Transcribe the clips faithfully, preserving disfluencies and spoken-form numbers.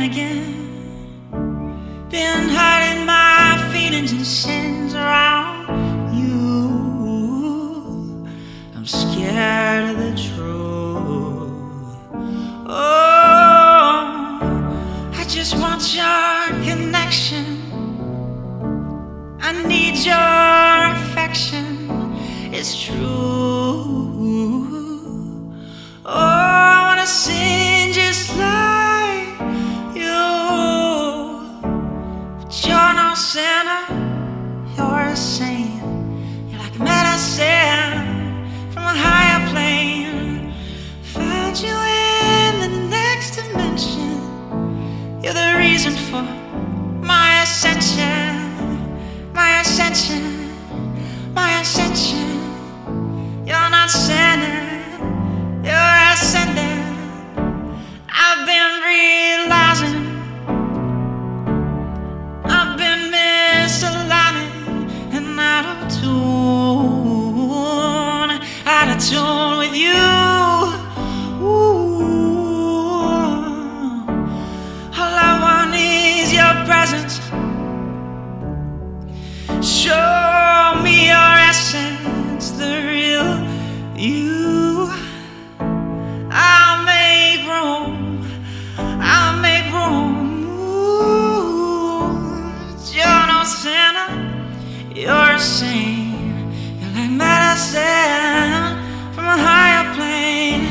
again, again. Been hiding my feelings and sins around you. I'm scared of the truth. Oh, I just want your connection. I need your affection. It's true. Oh, I wanna sing just like you, but you're no sinner. You're a saint. You're like medicine from a higher plane. Found you in the next dimension. You're the reason for my ascension. My ascension, my ascension. You're not sinner, you're ascending. I've been realizing, I've been misaligning and out of tune, out of tune with you. Ooh. All I want is your presence. Show me your essence, the real you. I'll make room, I'll make room. Ooh. You're no sinner, you're a saint. You're like medicine from a higher plane.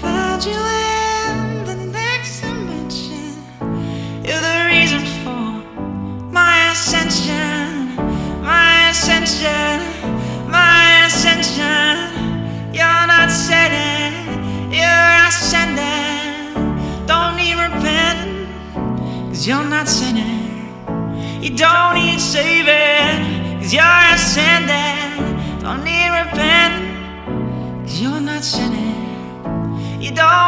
Found you in the next dimension. You're the reason for my ascension. My ascension, my ascension. You're not setting, you're ascending. Don't need repenting, 'cause you're not sinning. You don't need saving, 'cause you're ascending. Don't need repenting, 'cause you're not sinning. You don't